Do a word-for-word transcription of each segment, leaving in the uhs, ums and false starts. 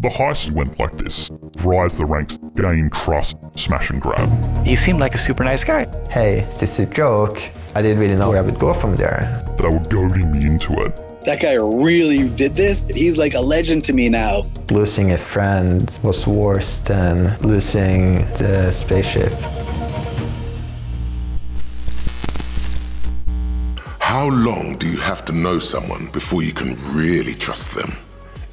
The heist went like this. Rise the ranks, gain trust, smash and grab. You seem like a super nice guy. Hey, this is a joke. I didn't really know where I would go from there. They were goading me into it. That guy really did this. He's like a legend to me now. Losing a friend was worse than losing the spaceship. How long do you have to know someone before you can really trust them?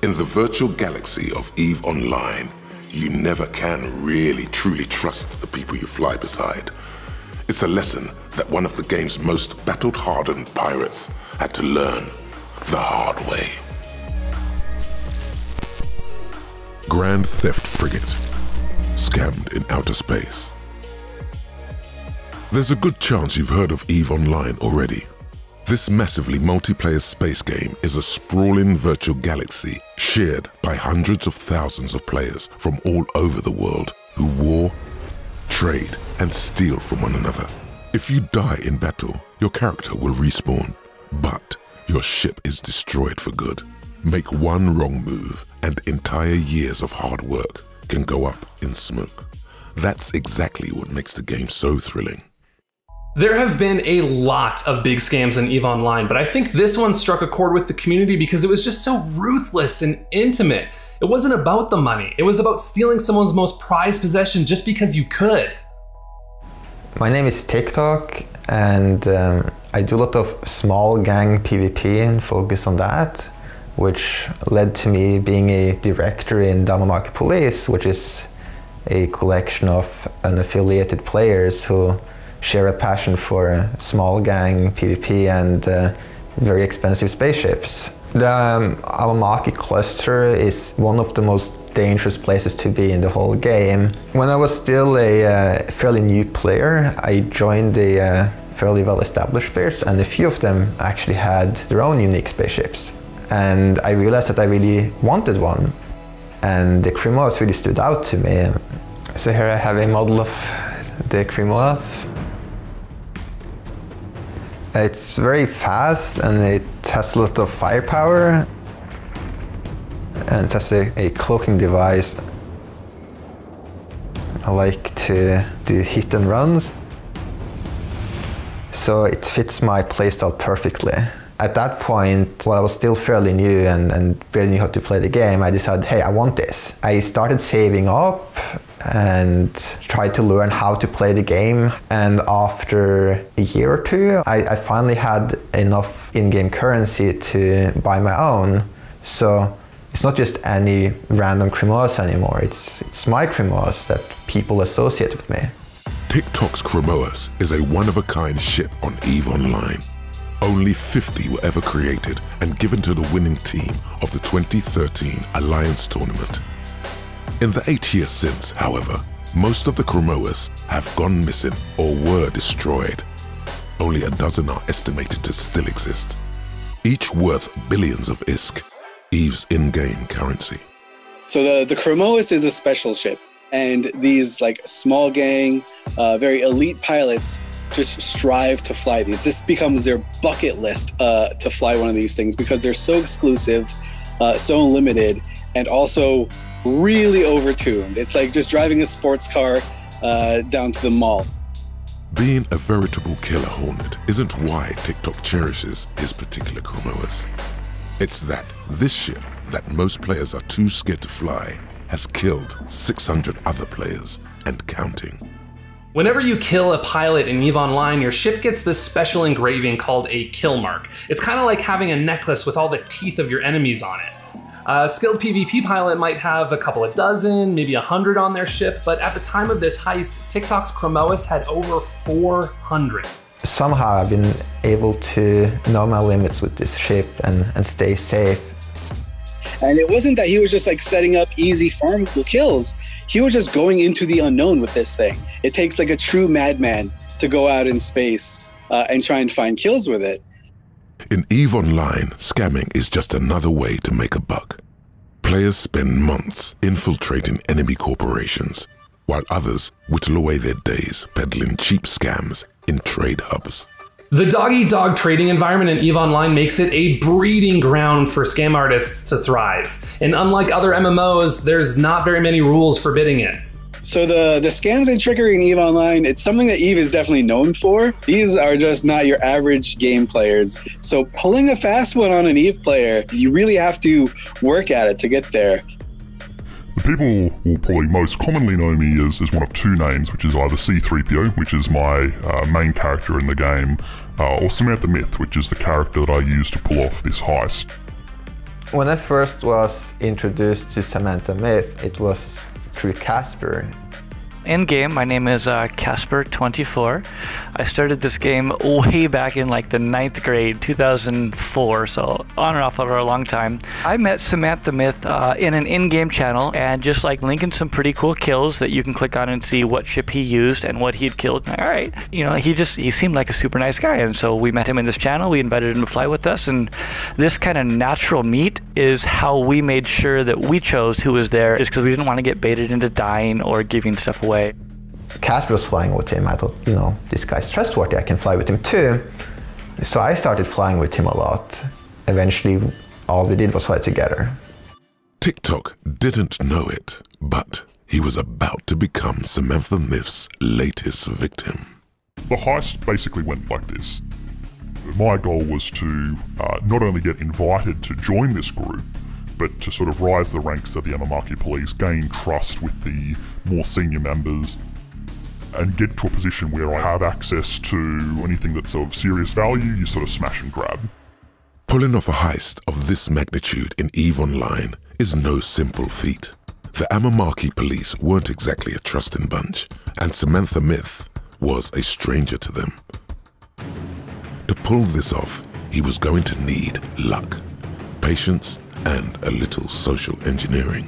In the virtual galaxy of EVE Online, you never can really truly trust the people you fly beside. It's a lesson that one of the game's most battle-hardened pirates had to learn the hard way. Grand Theft Frigate, scammed in outer space. There's a good chance you've heard of EVE Online already. This massively multiplayer space game is a sprawling virtual galaxy shared by hundreds of thousands of players from all over the world who war, trade, and steal from one another. If you die in battle, your character will respawn, but your ship is destroyed for good. Make one wrong move and entire years of hard work can go up in smoke. That's exactly what makes the game so thrilling. There have been a lot of big scams in EVE Online, but I think this one struck a chord with the community because it was just so ruthless and intimate. It wasn't about the money. It was about stealing someone's most prized possession just because you could. My name is TikTok, and um, I do a lot of small gang PvP and focus on that, which led to me being a director in Damanaki Police, which is a collection of unaffiliated players who share a passion for small gang PvP and uh, very expensive spaceships. The um, Aomaki cluster is one of the most dangerous places to be in the whole game. When I was still a uh, fairly new player, I joined the uh, fairly well-established players, and a few of them actually had their own unique spaceships. And I realized that I really wanted one, and the Cremoas really stood out to me. So here I have a model of the Cremoas. It's very fast, and it has a lot of firepower, and it has a, a cloaking device. I like to do hit and runs, so it fits my playstyle perfectly. At that point, while I was still fairly new and, and barely knew how to play the game, I decided, hey, I want this. I started saving up and tried to learn how to play the game. And after a year or two, I, I finally had enough in-game currency to buy my own. So it's not just any random Cremoas anymore, it's, it's my Cremoas that people associate with me. TikTok's Cremoas is a one-of-a-kind ship on EVE Online. Only fifty were ever created and given to the winning team of the twenty thirteen Alliance Tournament. In the eight years since, however, most of the Cremoas have gone missing or were destroyed. Only a dozen are estimated to still exist, each worth billions of I S K, EVE's in-game currency. So the, the Cremoas is a special ship, and these like small gang, uh, very elite pilots just strive to fly these. This becomes their bucket list uh, to fly one of these things because they're so exclusive, uh, so limited, and also really overtuned. It's like just driving a sports car uh, down to the mall. Being a veritable killer hornet isn't why TikTok cherishes his particular Cremoas. It's that this ship that most players are too scared to fly has killed six hundred other players and counting. Whenever you kill a pilot in EVE Online, your ship gets this special engraving called a kill mark. It's kind of like having a necklace with all the teeth of your enemies on it. A skilled PvP pilot might have a couple of dozen, maybe a hundred on their ship, but at the time of this heist, TikTok's Cremoas had over four hundred. Somehow I've been able to know my limits with this ship and, and stay safe. And it wasn't that he was just like setting up easy farmable kills. He was just going into the unknown with this thing. It takes like a true madman to go out in space uh, and try and find kills with it. In EVE Online, scamming is just another way to make a buck. Players spend months infiltrating enemy corporations, while others whittle away their days peddling cheap scams in trade hubs. The dog-eat-dog trading environment in EVE Online makes it a breeding ground for scam artists to thrive. And unlike other M M Os, there's not very many rules forbidding it. So the, the scams and trickery in EVE Online, it's something that EVE is definitely known for. These are just not your average game players. So pulling a fast one on an EVE player, you really have to work at it to get there. The people will probably most commonly know me as, as one of two names, which is either C three P O, which is my uh, main character in the game, uh, or Samantha Myth, which is the character that I use to pull off this heist. When I first was introduced to Samantha Myth, it was through Casper. In game, my name is uh, Casper twenty-four. I started this game way back in like the ninth grade, two thousand four, so on and off for a long time. I met Samantha Myth uh, in an in-game channel and just like linking some pretty cool kills that you can click on and see what ship he used and what he'd killed. All right, you know, he just, he seemed like a super nice guy, and so we met him in this channel, we invited him to fly with us, and this kind of natural meet is how we made sure that we chose who was there, is because we didn't want to get baited into dying or giving stuff away. Casper was flying with him. I thought, you know, this guy's trustworthy, I can fly with him too. So I started flying with him a lot. Eventually, all we did was fly together. TikTok didn't know it, but he was about to become Samantha Myth's latest victim. The heist basically went like this. My goal was to uh, not only get invited to join this group, but to sort of rise the ranks of the Amamaki police, gain trust with the more senior members, and get to a position where I had access to anything that's of serious value, you sort of smash and grab. Pulling off a heist of this magnitude in EVE Online is no simple feat. The Amamaki police weren't exactly a trusting bunch, and Samantha Myth was a stranger to them. To pull this off, he was going to need luck, patience, and a little social engineering.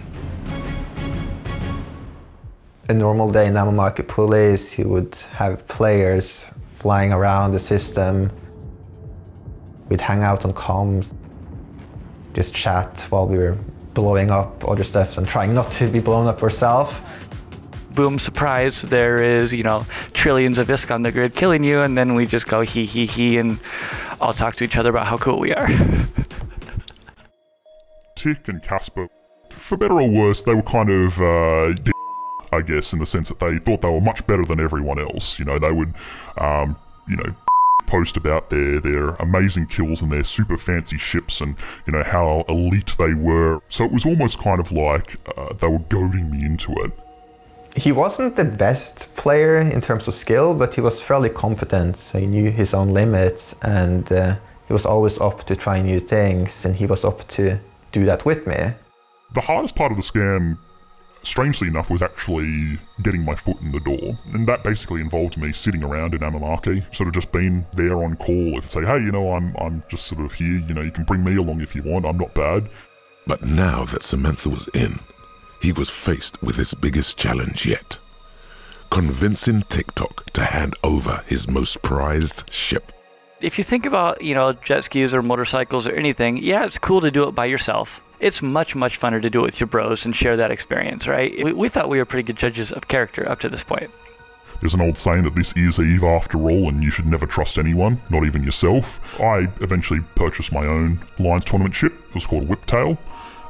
A normal day in Amamaki police, you would have players flying around the system. We'd hang out on comms, just chat while we were blowing up other stuff and trying not to be blown up ourselves. Boom, surprise, there is, you know, trillions of ISK on the grid killing you, and then we just go he, he, he, and all talk to each other about how cool we are. Tick and Casper, for better or worse, they were kind of uh, I guess, in the sense that they thought they were much better than everyone else. You know, they would, um, you know, post about their, their amazing kills and their super fancy ships and, you know, how elite they were. So it was almost kind of like uh, they were goading me into it. He wasn't the best player in terms of skill, but he was fairly competent. So he knew his own limits, and uh, he was always up to try new things, and he was up to do that with me. The hardest part of the scam, strangely enough, was actually getting my foot in the door. And that basically involved me sitting around in Amamaki, sort of just being there on call and say, hey, you know, I'm, I'm just sort of here, you know, you can bring me along if you want, I'm not bad. But now that Samantha was in, he was faced with his biggest challenge yet. Convincing TikTok to hand over his most prized ship. If you think about, you know, jet skis or motorcycles or anything, yeah, it's cool to do it by yourself. It's much, much funner to do it with your bros and share that experience, right? We, we thought we were pretty good judges of character up to this point. There's an old saying that this is EVE after all, and you should never trust anyone, not even yourself. I eventually purchased my own Alliance tournament ship. It was called Whiptail.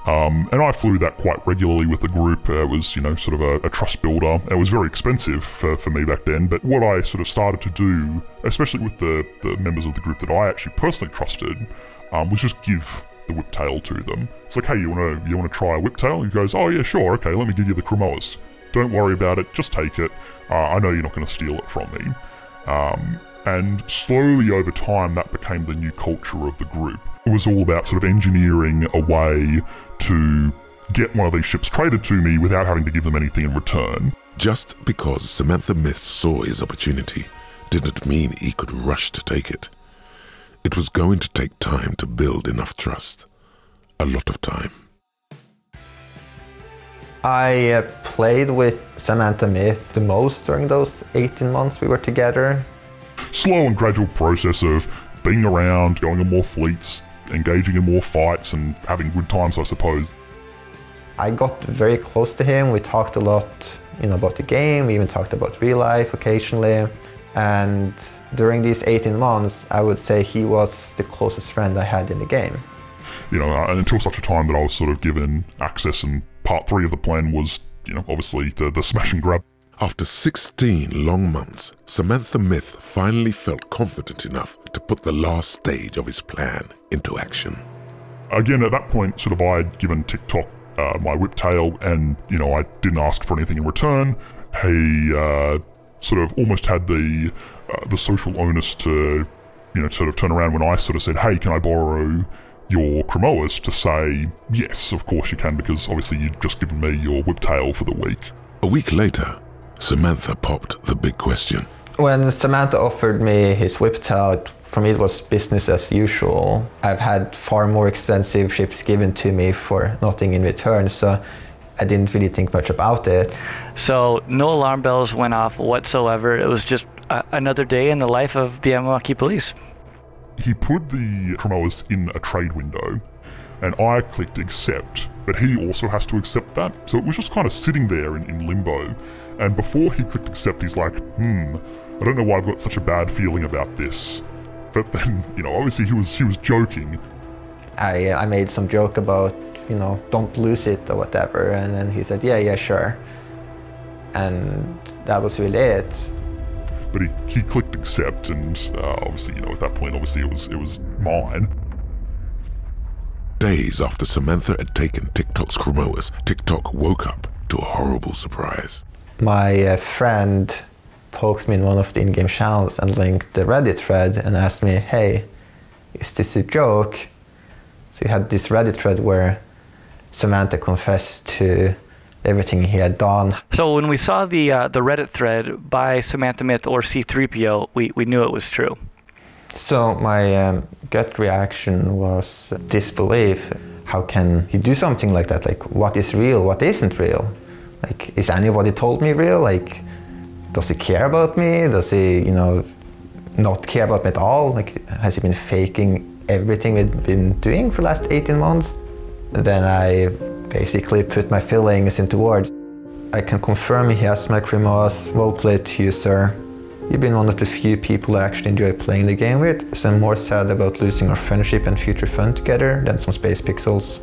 Um, and I flew that quite regularly with the group. Uh, it was, you know, sort of a, a trust builder. It was very expensive for, for me back then, but what I sort of started to do, especially with the, the members of the group that I actually personally trusted, um, was just give the whiptail to them. It's like, hey, you wanna, you wanna try a whiptail? He goes, oh yeah, sure, okay, let me give you the Cremoas. Don't worry about it, just take it. Uh, I know you're not gonna steal it from me. Um, and slowly over time, that became the new culture of the group. It was all about sort of engineering a way to get one of these ships traded to me without having to give them anything in return. Just because Samantha Myth saw his opportunity didn't mean he could rush to take it. It was going to take time to build enough trust. A lot of time. I uh, played with Samantha Myth the most during those eighteen months we were together. Slow and gradual process of being around, going on more fleets, engaging in more fights and having good times, I suppose. I got very close to him. We talked a lot, you know, about the game. We even talked about real life occasionally. And during these eighteen months, I would say he was the closest friend I had in the game. You know, until such a time that I was sort of given access, and part three of the plan was, you know, obviously the, the smash and grab. After sixteen long months, Samantha Myth finally felt confident enough to put the last stage of his plan into action. Again, at that point, sort of I had given TikTok uh, my whip tail, and, you know, I didn't ask for anything in return. He uh, sort of almost had the, uh, the social onus to, you know, sort of turn around when I sort of said, hey, can I borrow your Cremoas, to say, yes, of course you can, because obviously you'd just given me your whip tail for the week. A week later, Samantha popped the big question. When Samantha offered me his whip tail, for me it was business as usual. I've had far more expensive ships given to me for nothing in return, so I didn't really think much about it. So no alarm bells went off whatsoever. It was just a another day in the life of the Amawaki police. He put the Cremoas in a trade window, and I clicked accept, but he also has to accept that. So it was just kind of sitting there in, in limbo. And before he clicked accept, he's like, hmm, I don't know why I've got such a bad feeling about this. But then, you know, obviously he was, he was joking. I, I made some joke about, you know, don't lose it or whatever. And then he said, yeah, yeah, sure. And that was really it. But he, he clicked accept, and uh, obviously, you know, at that point, obviously it was, it was mine. Days after Samantha had taken TikTok's Cremoas, TikTok woke up to a horrible surprise. My uh, friend poked me in one of the in-game channels and linked the Reddit thread and asked me, hey, is this a joke? So you had this Reddit thread where Samantha confessed to everything he had done. So when we saw the uh, the Reddit thread by Samantha Myth or C three P O, we, we knew it was true. So my um, gut reaction was disbelief. How can he do something like that? Like, what is real, what isn't real? Like, is anybody told me real? Like, does he care about me? Does he, you know, not care about me at all? Like, has he been faking everything we've been doing for the last eighteen months? And then I basically put my feelings into words. I can confirm he has my Cremoas. Well played to you, sir. You've been one of the few people I actually enjoy playing the game with, so I'm more sad about losing our friendship and future fun together than some space pixels.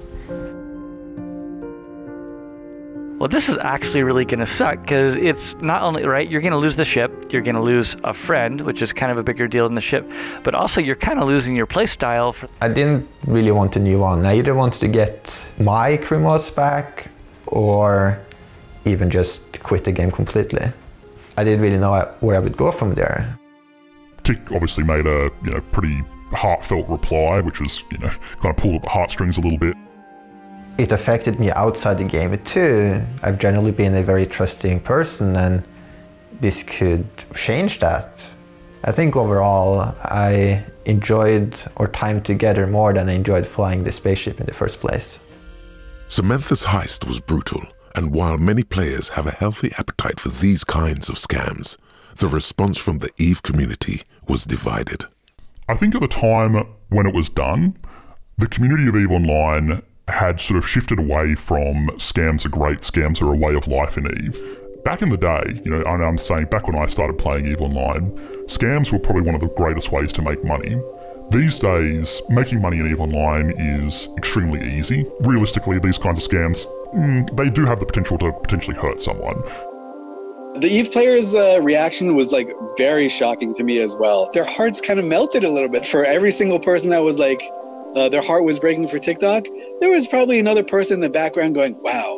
Well, this is actually really gonna suck, because it's not only, right, you're gonna lose the ship, you're gonna lose a friend, which is kind of a bigger deal than the ship, but also you're kind of losing your playstyle. I didn't really want a new one. I either wanted to get my Cremoas back or even just quit the game completely. I didn't really know where I would go from there. Tick obviously made a, you know, pretty heartfelt reply, which was, you know, kind of pulled at the heartstrings a little bit. It affected me outside the game too. I've generally been a very trusting person, and this could change that. I think overall, I enjoyed our time together more than I enjoyed flying the spaceship in the first place. Samantha's heist was brutal, and while many players have a healthy appetite for these kinds of scams, the response from the EVE community was divided. I think at the time when it was done, the community of EVE Online had sort of shifted away from scams are great, scams are a way of life in EVE. Back in the day, you know, and I'm saying back when I started playing EVE Online, scams were probably one of the greatest ways to make money. These days, making money in EVE Online is extremely easy. Realistically, these kinds of scams, mm, they do have the potential to potentially hurt someone. The EVE players' uh, reaction was like very shocking to me as well. Their hearts kind of melted a little bit for every single person that was like, Uh, their heart was breaking for TikTok. There was probably another person in the background going, wow,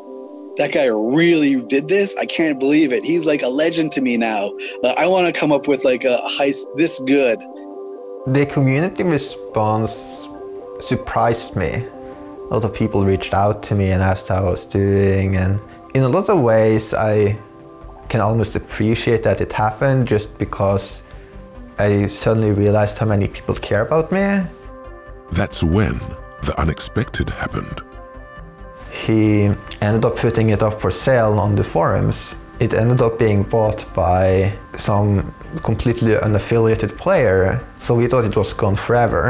that guy really did this? I can't believe it. He's like a legend to me now. Uh, I want to come up with like a heist this good. The community response surprised me. A lot of people reached out to me and asked how I was doing. And in a lot of ways, I can almost appreciate that it happened, just because I suddenly realized how many people care about me. That's when the unexpected happened. He ended up putting it up for sale on the forums. It ended up being bought by some completely unaffiliated player, so we thought it was gone forever.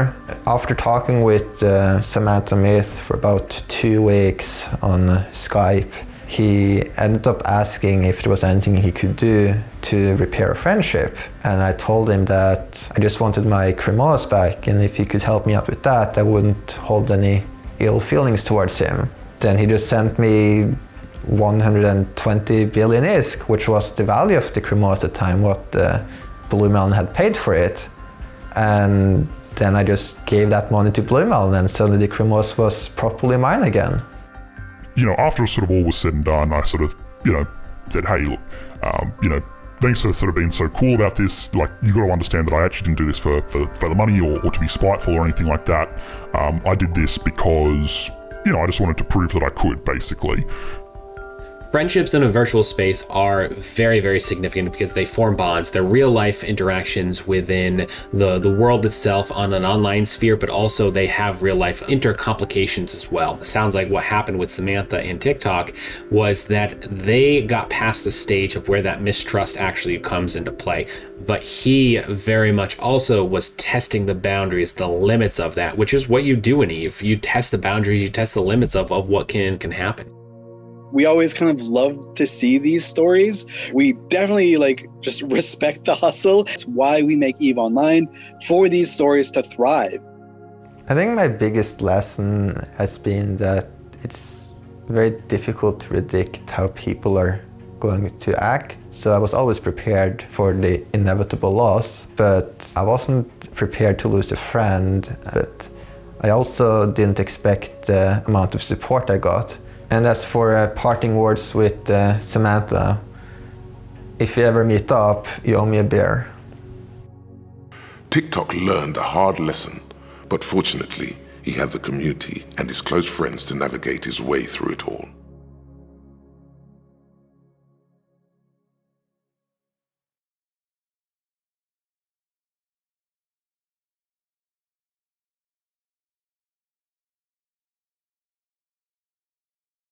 After talking with uh, Samantha Myth for about two weeks on Skype, he ended up asking if there was anything he could do to repair a friendship. And I told him that I just wanted my cremonas back, and if he could help me out with that, I wouldn't hold any ill feelings towards him. Then he just sent me one hundred twenty billion ISK, which was the value of the cremonas at the time, what uh, Blue Melon had paid for it. And then I just gave that money to Blue Melon, and suddenly the cremonas was properly mine again. You know, after sort of all was said and done, I sort of, you know, said, hey, look, um, you know, thanks for sort of being so cool about this. Like, you got to understand that I actually didn't do this for, for, for the money or, or to be spiteful or anything like that. Um, I did this because, you know, I just wanted to prove that I could, basically. Friendships in a virtual space are very, very significant because they form bonds. They're real life interactions within the, the world itself on an online sphere, but also they have real life intercomplications as well. It sounds like what happened with Samantha and TikTok was that they got past the stage of where that mistrust actually comes into play. But he very much also was testing the boundaries, the limits of that, which is what you do in Eve. You test the boundaries, you test the limits of, of what can, can happen. We always kind of love to see these stories. We definitely like just respect the hustle. It's why we make Eve Online, for these stories to thrive. I think my biggest lesson has been that it's very difficult to predict how people are going to act. So I was always prepared for the inevitable loss, but I wasn't prepared to lose a friend. But I also didn't expect the amount of support I got. And as for uh, parting words with uh, Samantha, if you ever meet up, you owe me a beer. TikTok learned a hard lesson, but fortunately, he had the community and his close friends to navigate his way through it all.